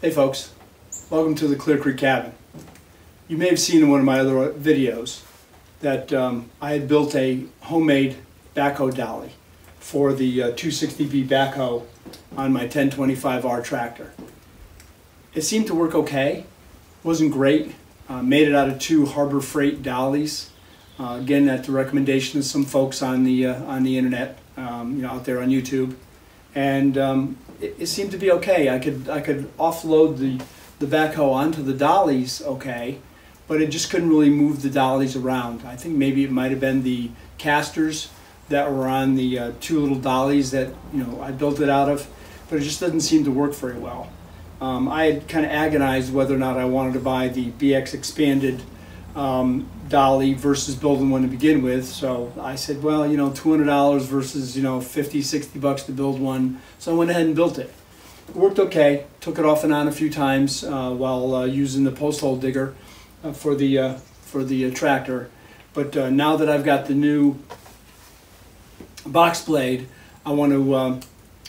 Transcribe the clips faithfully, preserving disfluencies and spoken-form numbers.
Hey folks, welcome to the Clear Creek Cabin. You may have seen in one of my other videos that um, I had built a homemade backhoe dolly for the uh, two sixty B backhoe on my ten twenty-five R tractor. It seemed to work okay, wasn't great, uh, made it out of two Harbor Freight dollies. Uh, again, at the recommendation of some folks on the, uh, on the internet, um, you know, out there on YouTube. And um, it, it seemed to be okay. I could I could offload the the backhoe onto the dollies okay, but it just couldn't really move the dollies around. I think maybe it might have been the casters that were on the uh, two little dollies that you know I built it out of, but it just doesn't seem to work very well. Um, I had kind of agonized whether or not I wanted to buy the BXpanded um, dolly versus building one to begin with. So I said, well, you know, two hundred dollars versus, you know, fifty, sixty bucks to build one. So I went ahead and built it. It worked okay. Took it off and on a few times uh, while uh, using the post hole digger uh, for the uh, for the uh, tractor. But uh, now that I've got the new box blade, I want to um,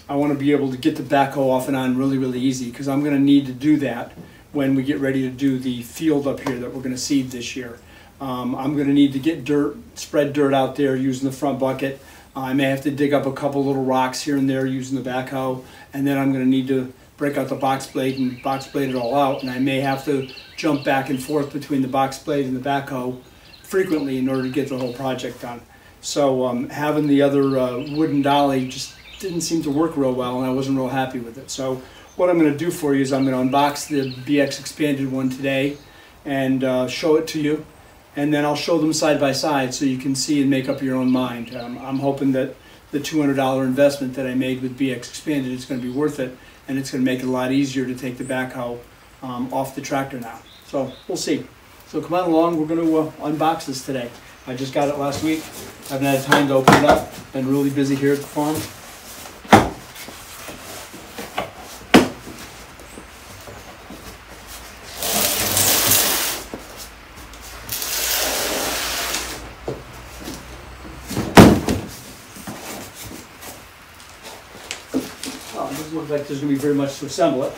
I want to be able to get the backhoe off and on really, really easy, because I'm going to need to do that when we get ready to do the field up here that we're going to seed this year. Um, I'm going to need to get dirt, spread dirt out there using the front bucket. Uh, I may have to dig up a couple little rocks here and there using the backhoe, and then I'm going to need to break out the box blade and box blade it all out, and I may have to jump back and forth between the box blade and the backhoe frequently in order to get the whole project done. So um, having the other uh, wooden dolly just didn't seem to work real well, and I wasn't real happy with it. So what I'm going to do for you is I'm going to unbox the BXpanded one today and uh, show it to you. And then I'll show them side by side so you can see and make up your own mind. Um, I'm hoping that the two hundred dollar investment that I made with BXpanded is going to be worth it, and it's going to make it a lot easier to take the backhoe um, off the tractor now. So we'll see. So come on along. We're going to uh, unbox this today. I just got it last week. I haven't had time to open it up. Been really busy here at the farm. Looks like there's going to be very much to assemble it.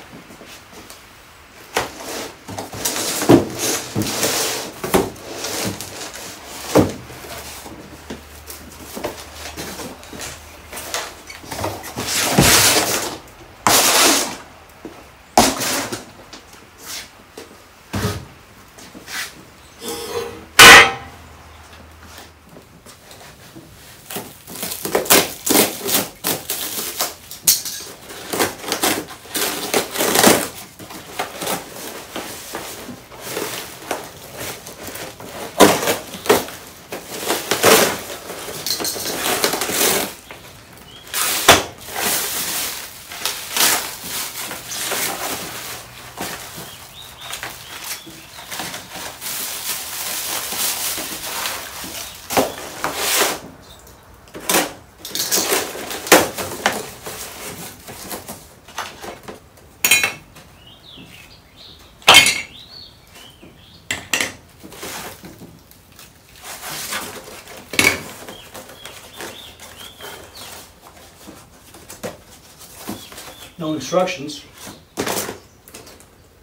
No instructions.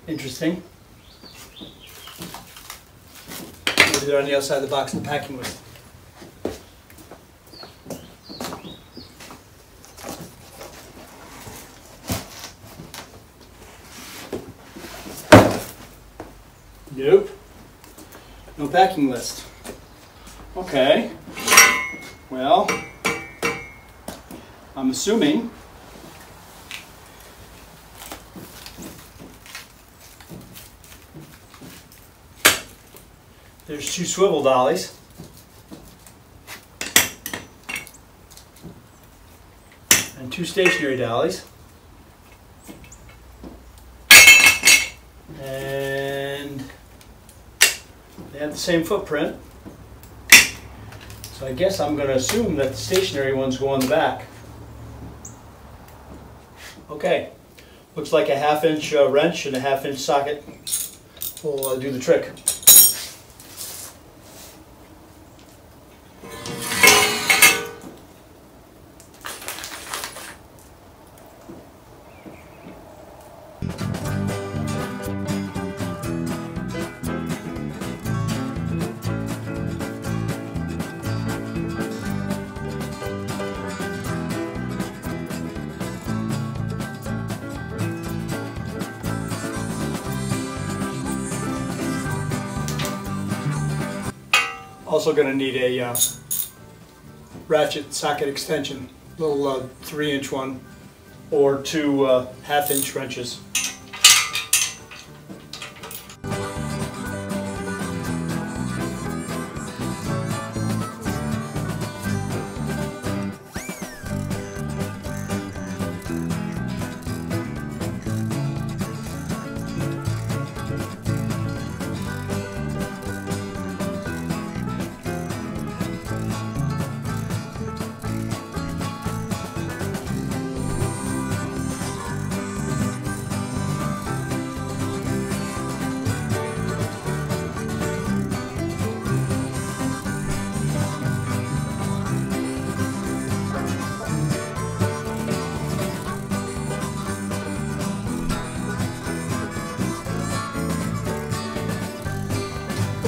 Interesting. Maybe they're on the outside of the box and packing with. Nope. No packing list. Okay. Well, I'm assuming there's two swivel dollies. And two stationary dollies. And they have the same footprint. So I guess I'm going to assume that the stationary ones go on the back. Okay. Looks like a half inch uh, wrench and a half inch socket will uh, do the trick. Thank you. Also going to need a uh, ratchet socket extension, little uh, three inch one, or two uh, half inch wrenches.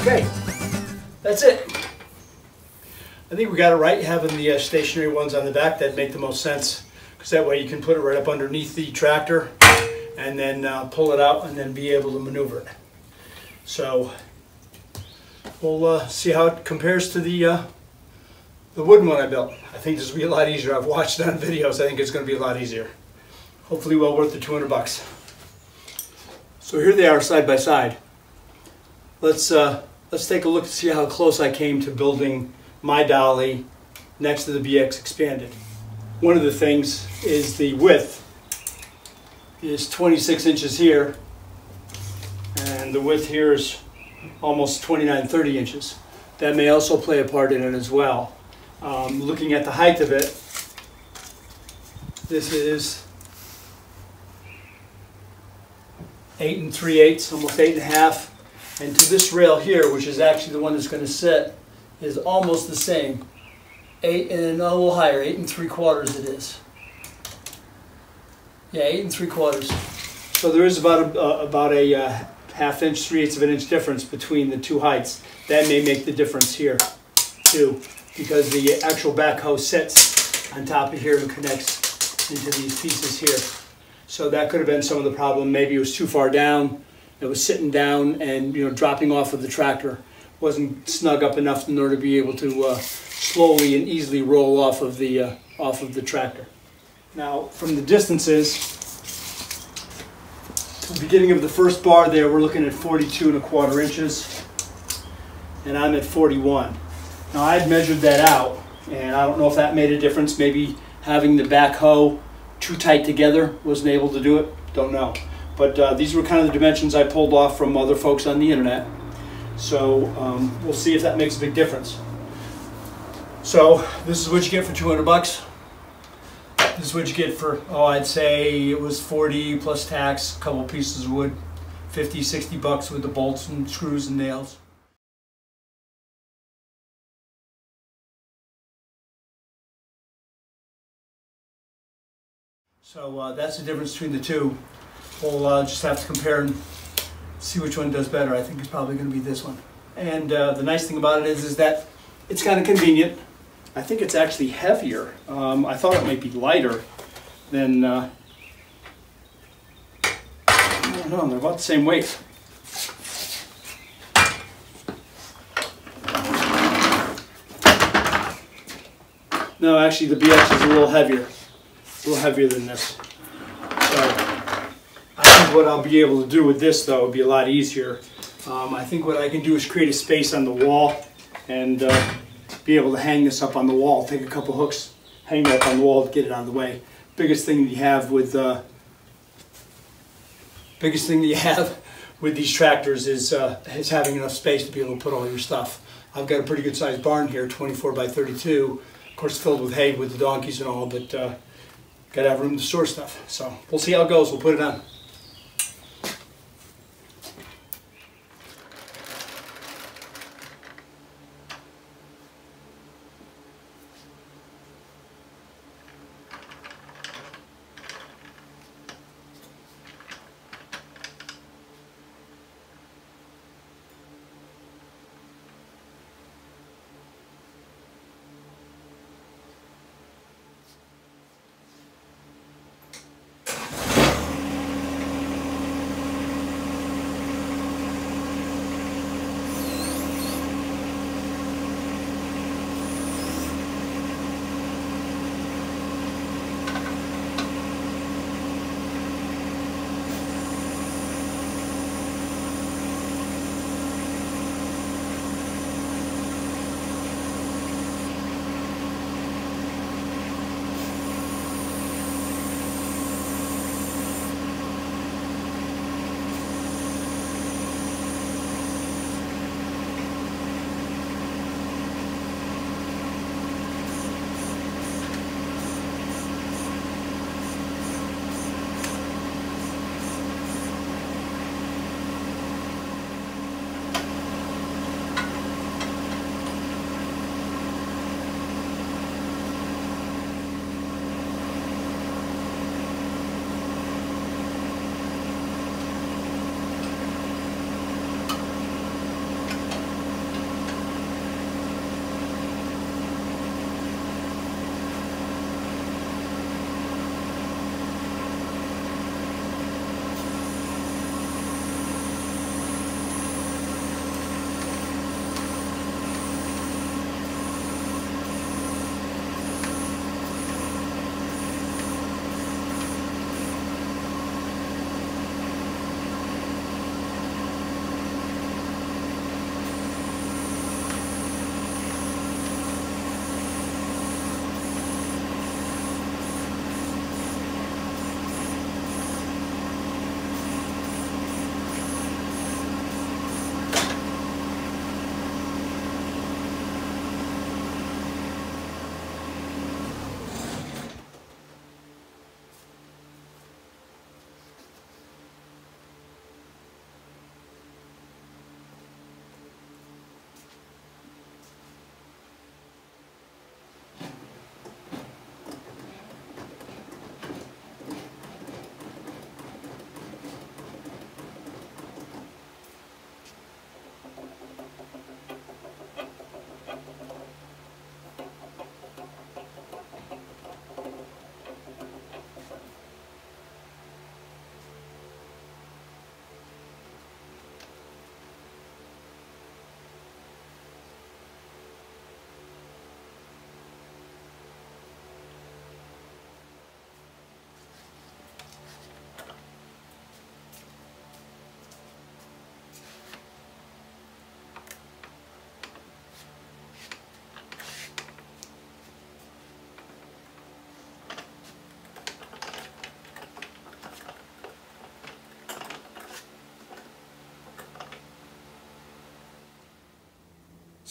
Okay, that's it. I think we got it right, having the uh, stationary ones on the back. That make the most sense, because that way you can put it right up underneath the tractor and then uh, pull it out and then be able to maneuver it. So we'll uh, see how it compares to the uh, the wooden one I built. I think this will be a lot easier. I've watched it on videos. I think it's going to be a lot easier. Hopefully well worth the two hundred bucks. So here they are side by side. Let's uh, Let's take a look to see how close I came to building my dolly next to the B X expanded. One of the things is the width is twenty-six inches here, and the width here is almost twenty-nine, thirty inches. That may also play a part in it as well. Um, looking at the height of it, this is eight and three eighths, almost eight and a half. And to this rail here, which is actually the one that's going to sit, is almost the same. Eight and a little higher, eight and three quarters it is. Yeah, eight and three quarters. So there is about a, uh, about a uh, half inch, three eighths of an inch difference between the two heights. That may make the difference here too, because the actual backhoe sits on top of here and connects into these pieces here. So that could have been some of the problem. Maybe it was too far down. It was sitting down and, you know, dropping off of the tractor. Wasn't snug up enough in order to be able to uh, slowly and easily roll off of the uh, off of the tractor. Now, from the distances, to the beginning of the first bar there, we're looking at forty-two and a quarter inches, and I'm at forty-one. Now, I'd measured that out, and I don't know if that made a difference. Maybe having the backhoe too tight together wasn't able to do it. Don't know. But uh, these were kind of the dimensions I pulled off from other folks on the internet. So um, we'll see if that makes a big difference. So this is what you get for two hundred bucks. This is what you get for, oh, I'd say it was forty plus tax, a couple pieces of wood, fifty, sixty bucks with the bolts and screws and nails. So uh, that's the difference between the two. We'll uh, just have to compare and see which one does better. I think it's probably going to be this one. And uh, the nice thing about it is, is that it's kind of convenient. I think it's actually heavier. Um, I thought it might be lighter than, uh, I don't know, they're about the same weight. No, actually the B X is a little heavier. A little heavier than this. So, what I'll be able to do with this, though, would be a lot easier. Um, I think what I can do is create a space on the wall and uh, be able to hang this up on the wall. Take a couple hooks, hang it up on the wall to get it out of the way. Biggest thing that you have with uh, biggest thing that you have with these tractors is uh, is having enough space to be able to put all your stuff. I've got a pretty good sized barn here, twenty-four by thirty-two, of course filled with hay with the donkeys and all, but uh, got to have room to store stuff. So we'll see how it goes. We'll put it on.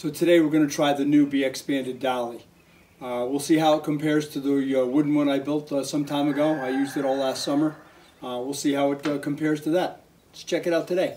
So today we're going to try the new BXpanded dolly. Uh, we'll see how it compares to the uh, wooden one I built uh, some time ago. I used it all last summer. Uh, we'll see how it uh, compares to that. Let's check it out today.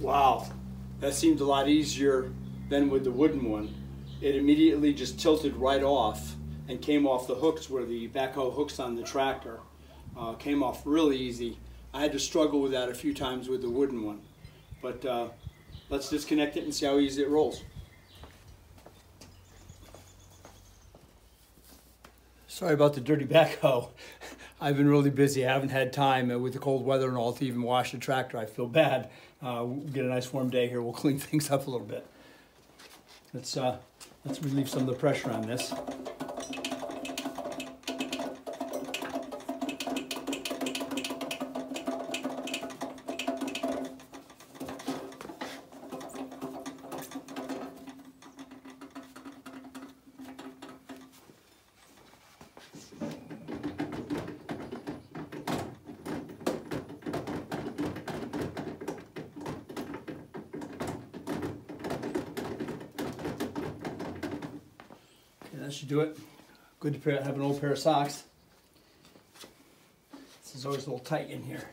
Wow, that seemed a lot easier than with the wooden one. It immediately just tilted right off and came off the hooks where the backhoe hooks on the tractor. Uh, came off really easy. I had to struggle with that a few times with the wooden one. But uh, let's disconnect it and see how easy it rolls. Sorry about the dirty backhoe. I've been really busy. I haven't had time with the cold weather and all to even wash the tractor. I feel bad. Uh, we'll get a nice warm day here. We'll clean things up a little bit. Let's, uh, let's relieve some of the pressure on this. That should do it. Good to pair, have an old pair of socks. This is always a little tight in here.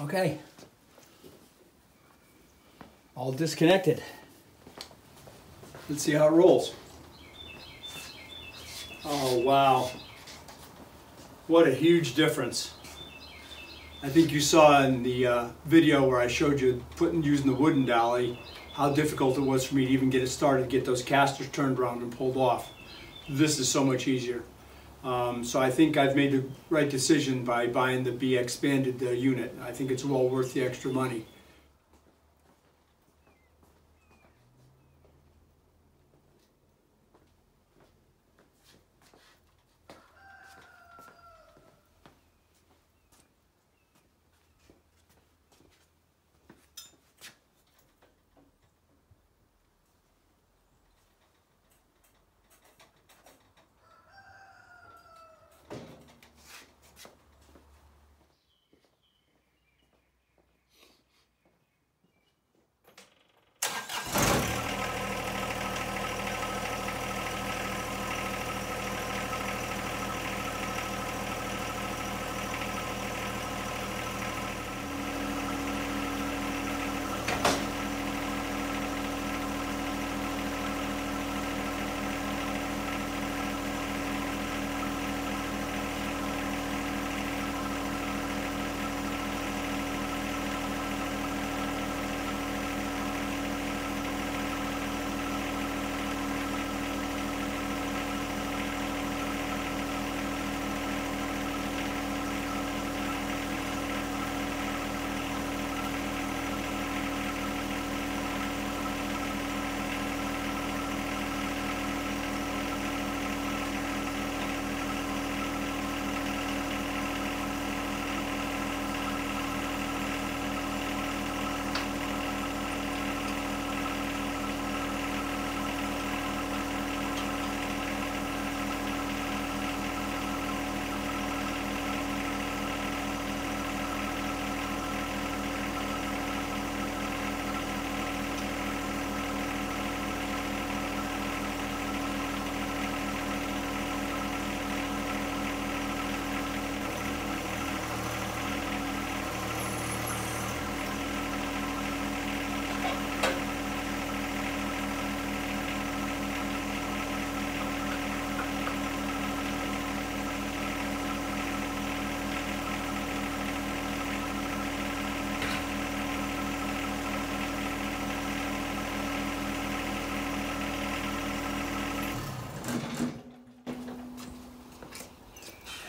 Okay. All disconnected. Let's see how it rolls. Oh wow, what a huge difference. I think you saw in the uh, video where I showed you putting using the wooden dolly how difficult it was for me to even get it started, get those casters turned around and pulled off. This is so much easier. Um, so I think I've made the right decision by buying the BXpanded uh, unit. I think it's well worth the extra money.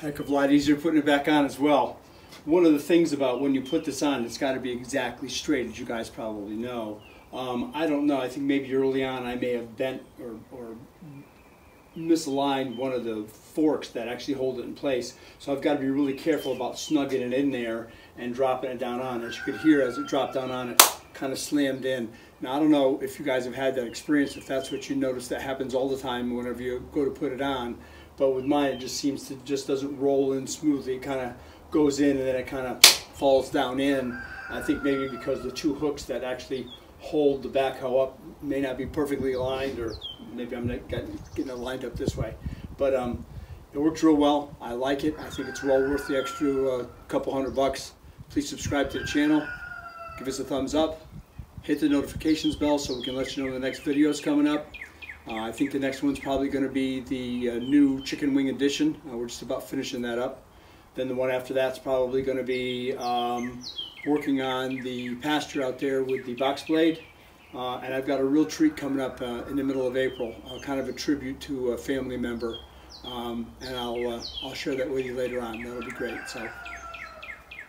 heck of a lot easier putting it back on as well. One of the things about when you put this on, it's got to be exactly straight, as you guys probably know. Um, I don't know, I think maybe early on I may have bent or, or misaligned one of the forks that actually hold it in place. So I've got to be really careful about snugging it in there and dropping it down on. As you could hear, as it dropped down on, it kind of slammed in. Now I don't know if you guys have had that experience, if that's what you notice, that happens all the time whenever you go to put it on. But with mine, it just seems to, just doesn't roll in smoothly. It kind of goes in and then it kind of falls down in. I think maybe because the two hooks that actually hold the backhoe up may not be perfectly aligned, or maybe I'm not getting it lined up this way. But um, it works real well. I like it. I think it's well worth the extra uh, couple hundred bucks. Please subscribe to the channel. Give us a thumbs up. Hit the notifications bell so we can let you know the next video is coming up. Uh, I think the next one's probably going to be the uh, new chicken wing edition. Uh, we're just about finishing that up. Then the one after that's probably going to be um, working on the pasture out there with the box blade. Uh, and I've got a real treat coming up uh, in the middle of April, uh, kind of a tribute to a family member. Um, and I'll, uh, I'll share that with you later on. That'll be great. So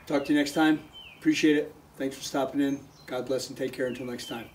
talk to you next time. Appreciate it. Thanks for stopping in. God bless and take care until next time.